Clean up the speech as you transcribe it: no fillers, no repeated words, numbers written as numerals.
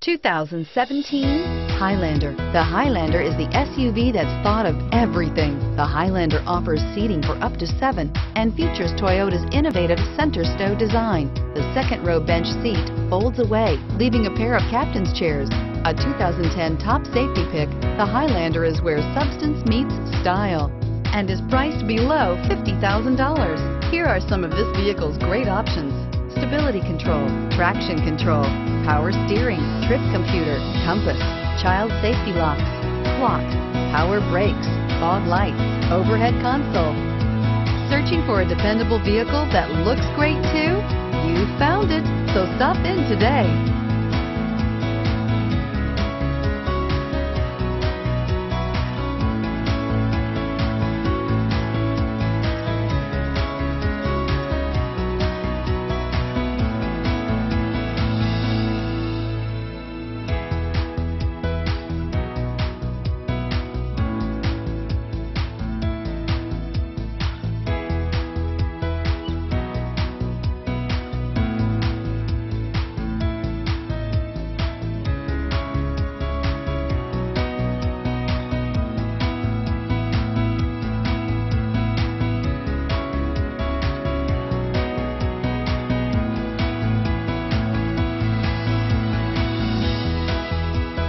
2017 Highlander. The Highlander is the SUV that's thought of everything. The Highlander offers seating for up to 7 and features Toyota's innovative center stow design. The second row bench seat folds away, leaving a pair of captain's chairs. A 2010 top safety pick, the Highlander is where substance meets style and is priced below $50,000. Here are some of this vehicle's great options: stability control, traction control, power steering, trip computer, compass, child safety locks, clock, power brakes, fog lights, overhead console. Searching for a dependable vehicle that looks great too? You found it, so stop in today.